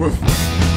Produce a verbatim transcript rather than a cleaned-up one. with